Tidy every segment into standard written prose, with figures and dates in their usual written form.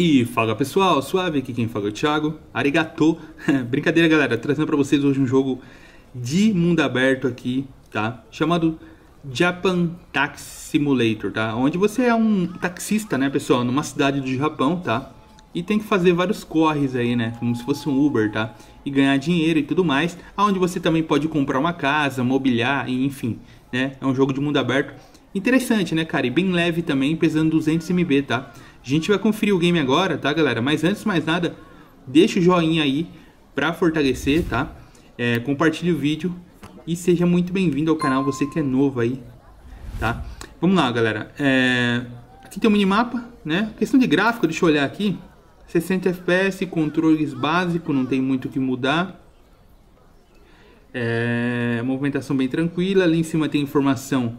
E fala pessoal, suave, aqui quem fala é o Thiago, arigato. Brincadeira galera, trazendo pra vocês hoje um jogo de mundo aberto aqui, tá? Chamado Japan Taxi Simulator, tá? Onde você é um taxista, né pessoal, numa cidade do Japão, tá? E tem que fazer vários corres aí, né? Como se fosse um Uber, tá? E ganhar dinheiro e tudo mais. Onde você também pode comprar uma casa, mobiliar, e enfim, né? É um jogo de mundo aberto interessante, né cara? E bem leve também, pesando 200 MB, tá? A gente vai conferir o game agora, tá galera? Mas antes de mais nada, deixa o joinha aí pra fortalecer, tá? Compartilhe o vídeo e seja muito bem-vindo ao canal, você que é novo aí, tá? Vamos lá galera, aqui tem um minimapa, né? Questão de gráfico, deixa eu olhar aqui, 60 FPS, controles básicos, não tem muito o que mudar. Movimentação bem tranquila, ali em cima tem informação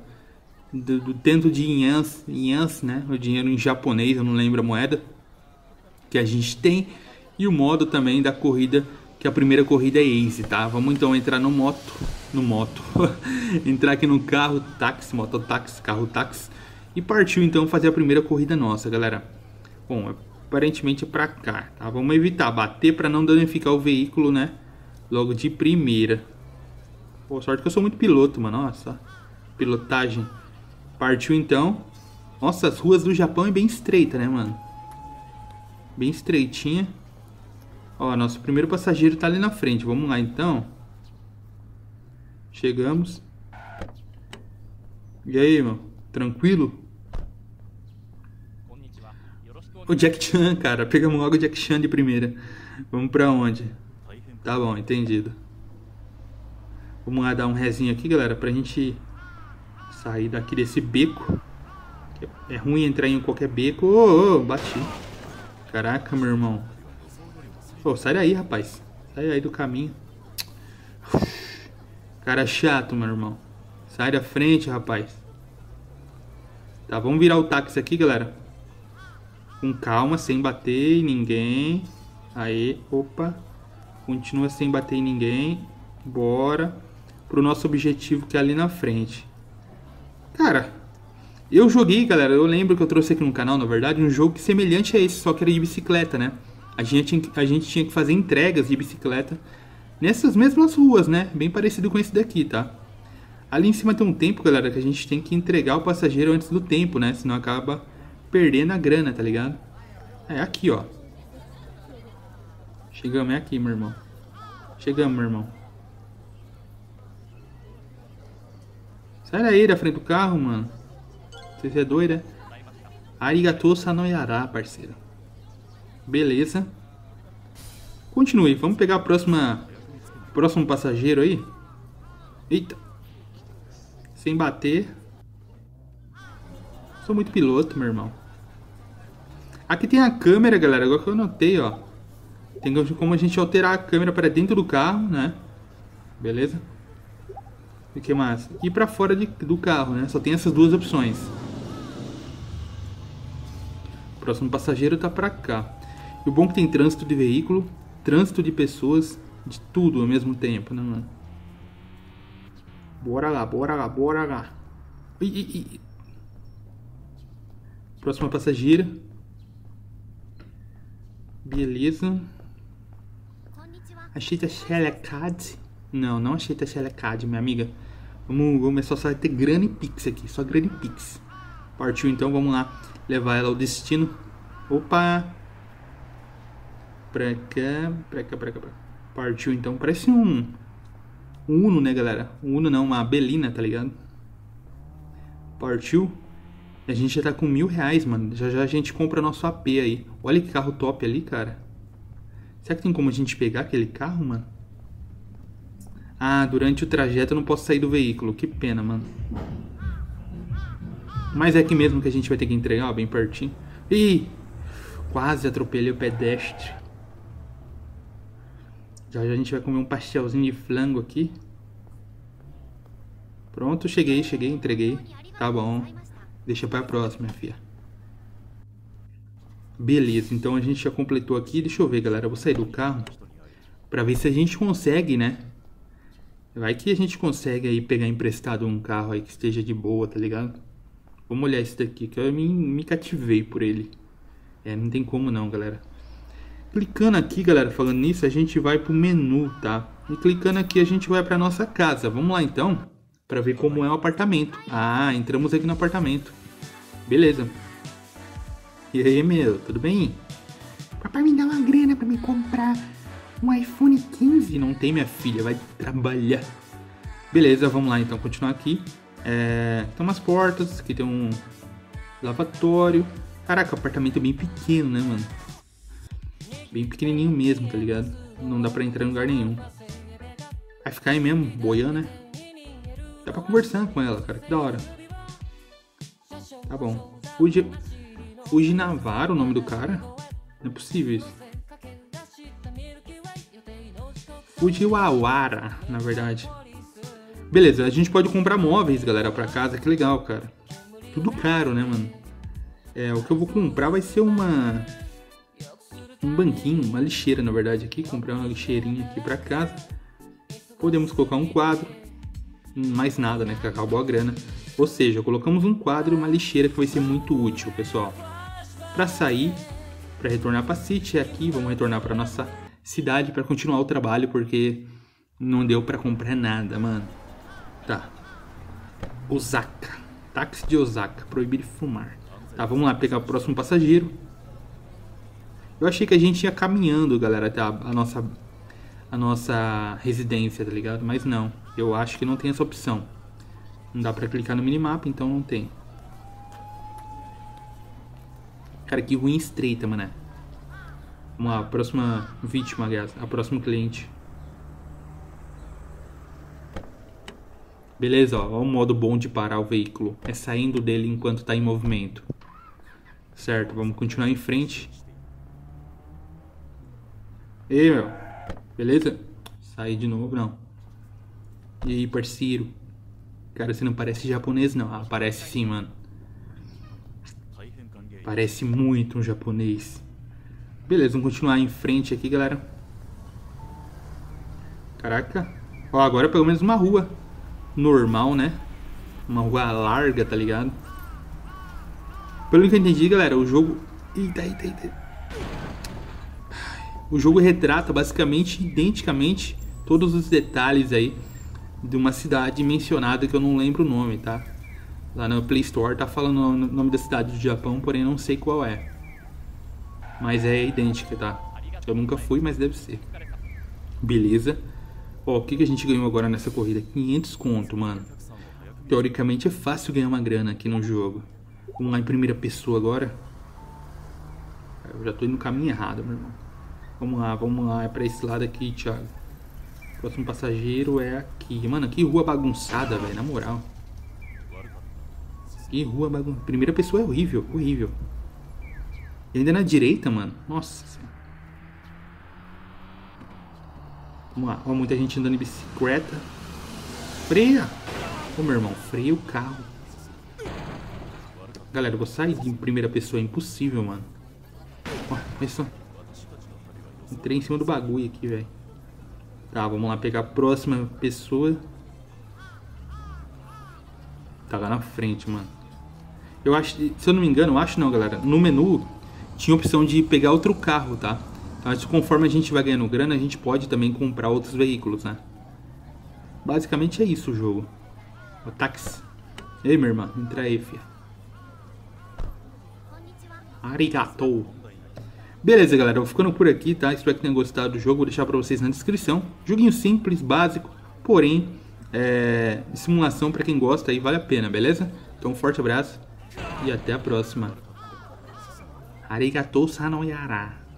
do tanto de yens, né, o dinheiro em japonês, eu não lembro a moeda que a gente tem, e o modo também da corrida, que a primeira corrida é easy, tá? Vamos então entrar no moto entrar aqui no carro táxi, mototáxi, carro táxi, e partiu então fazer a primeira corrida nossa, galera. Bom, aparentemente é pra cá, tá? Vamos evitar bater pra não danificar o veículo, né, logo de primeira. Pô, sorte que eu sou muito piloto, mano, nossa, pilotagem. Partiu então. Nossa, as ruas do Japão é bem estreita, né, mano? Bem estreitinha. Ó, nosso primeiro passageiro tá ali na frente. Vamos lá, então. Chegamos. E aí, mano? Tranquilo? O Jackie Chan, cara. Pegamos logo o Jackie Chan de primeira. Vamos pra onde? Tá bom, entendido. Vamos lá dar um rezinho aqui, galera, pra gente sair daqui desse beco. É ruim entrar em qualquer beco. Ô, bati. Caraca, meu irmão. Pô, sai daí, rapaz. Sai aí do caminho. Cara chato, meu irmão. Sai da frente, rapaz. Tá, vamos virar o táxi aqui, galera. Com calma, sem bater em ninguém. Aí, opa. Continua sem bater em ninguém. Bora. Pro nosso objetivo, que é ali na frente. Cara, eu joguei, galera, eu lembro que eu trouxe aqui no canal, na verdade, um jogo semelhante a esse, só que era de bicicleta, né? A gente tinha que fazer entregas de bicicleta nessas mesmas ruas, né? Bem parecido com esse daqui, tá? Ali em cima tem um tempo, galera, que a gente tem que entregar o passageiro antes do tempo, né? Senão acaba perdendo a grana, tá ligado? É aqui, ó. Chegamos, é aqui, meu irmão. Chegamos, meu irmão. Sai daí da frente do carro, mano. Você é doido, né? Arigatou sanoyará, parceiro. Beleza. Continue. Vamos pegar a próximo passageiro aí. Eita. Sem bater. Sou muito piloto, meu irmão. Aqui tem a câmera, galera. Agora que eu notei, ó. Tem como a gente alterar a câmera para dentro do carro, né? Beleza. E que mais? E pra fora do carro, né? Só tem essas duas opções. O próximo passageiro tá pra cá. E o bom é que tem trânsito de veículo, trânsito de pessoas, de tudo ao mesmo tempo, né, mano? Bora lá, bora lá, bora lá. Próxima passageira. Beleza. Achei que a Shelecad. Não, não achei Tachelacad, minha amiga. Vamos começar só a ter grana e pix aqui. Só grana e pix. Partiu então, vamos lá. Levar ela ao destino. Opa! Pra cá, pra cá, pra cá. Partiu então, parece um Uno, né galera? Um Uno não, uma Belina, tá ligado? Partiu. A gente já tá com R$1.000, mano. Já já a gente compra nosso AP aí. Olha que carro top ali, cara. Será que tem como a gente pegar aquele carro, mano? Ah, durante o trajeto eu não posso sair do veículo. Que pena, mano. Mas é aqui mesmo que a gente vai ter que entregar, ó, bem pertinho. Ih! Quase atropelei o pedestre. Já já a gente vai comer um pastelzinho de flango aqui. Pronto, cheguei, entreguei. Tá bom. Deixa pra próxima, minha filha. Beleza, então a gente já completou aqui. Deixa eu ver, galera. Eu vou sair do carro pra ver se a gente consegue, né? Vai que a gente consegue aí pegar emprestado um carro aí que esteja de boa, tá ligado? Vamos olhar esse daqui, que eu me cativei por ele. É, não tem como não, galera. Clicando aqui, galera, falando nisso, a gente vai pro menu, tá? E clicando aqui a gente vai pra nossa casa. Vamos lá então, pra ver como é o apartamento. Ah, entramos aqui no apartamento. Beleza. E aí, meu, tudo bem? Papai, me dá uma grana pra me comprar um iPhone 15. Não tem, minha filha, vai trabalhar. Beleza, vamos lá então, continuar aqui. É, tem umas portas, aqui tem um lavatório. Caraca, o apartamento é bem pequeno, né, mano? Bem pequenininho mesmo, tá ligado? Não dá pra entrar em lugar nenhum. Vai ficar aí mesmo, boiando, né? Dá pra conversar com ela, cara, que da hora. Tá bom. Fuji Navarro, o nome do cara? Não é possível isso. Fujiwawara, na verdade. Beleza, a gente pode comprar móveis, galera, pra casa. Que legal, cara. Tudo caro, né, mano? É, o que eu vou comprar vai ser uma... um banquinho, uma lixeira, na verdade, aqui. Comprar uma lixeirinha aqui pra casa. Podemos colocar um quadro. Mais nada, né, que acabou a grana. Ou seja, colocamos um quadro e uma lixeira, que vai ser muito útil, pessoal. Pra sair, pra retornar pra City, aqui, vamos retornar pra nossa cidade pra continuar o trabalho, porque não deu pra comprar nada, mano. Tá. Osaka. Táxi de Osaka. Proibido fumar. Tá, vamos lá pegar o próximo passageiro. Eu achei que a gente ia caminhando, galera, até a nossa residência, tá ligado? Mas não, eu acho que não tem essa opção. Não dá pra clicar no minimapa, então não tem. Cara, que ruim estreita, mané. Vamos lá, a próxima vítima, aliás, a próximo cliente. Beleza, ó, o modo bom de parar o veículo. É saindo dele enquanto tá em movimento. Certo, vamos continuar em frente. Ei, meu, beleza? Saí de novo, não. E aí, parceiro? Cara, você não parece japonês, não. Ah, parece sim, mano. Parece muito um japonês. Beleza, vamos continuar em frente aqui, galera. Caraca. Ó, agora pelo menos uma rua normal, né? Uma rua larga, tá ligado? Pelo que eu entendi, galera, o jogo... Eita. O jogo retrata basicamente, identicamente, todos os detalhes aí de uma cidade mencionada que eu não lembro o nome, tá? Lá no Play Store tá falando o nome da cidade do Japão, porém não sei qual é. Mas é idêntica, tá? Eu nunca fui, mas deve ser. Beleza. Ó, o que que a gente ganhou agora nessa corrida? 500 conto, mano. Teoricamente é fácil ganhar uma grana aqui no jogo. Vamos lá em primeira pessoa agora. Eu já tô indo no caminho errado, meu irmão. Vamos lá, é pra esse lado aqui, Thiago. Próximo passageiro é aqui. Mano, que rua bagunçada, velho, na moral. Que rua bagunçada. Primeira pessoa é horrível, horrível. E ainda na direita, mano. Nossa. Vamos lá, ó, muita gente andando de bicicleta. Freia! Ô, meu irmão, freia o carro. Galera, eu vou sair de primeira pessoa, é impossível, mano. Ó, olha só. Entrei em cima do bagulho aqui, velho. Tá, vamos lá pegar a próxima pessoa. Tá lá na frente, mano. Eu acho, se eu não me engano, eu acho não, galera. No menu tinha a opção de pegar outro carro, tá? Mas conforme a gente vai ganhando grana, a gente pode também comprar outros veículos, né? Basicamente é isso o jogo. O táxi. Ei, minha irmã, entra aí, filha. Arigatou. Beleza, galera, eu vou ficando por aqui, tá? Espero que tenham gostado do jogo, vou deixar pra vocês na descrição. Joguinho simples, básico, porém, simulação pra quem gosta aí, vale a pena, beleza? Então, um forte abraço e até a próxima. Arigatou sanoyara.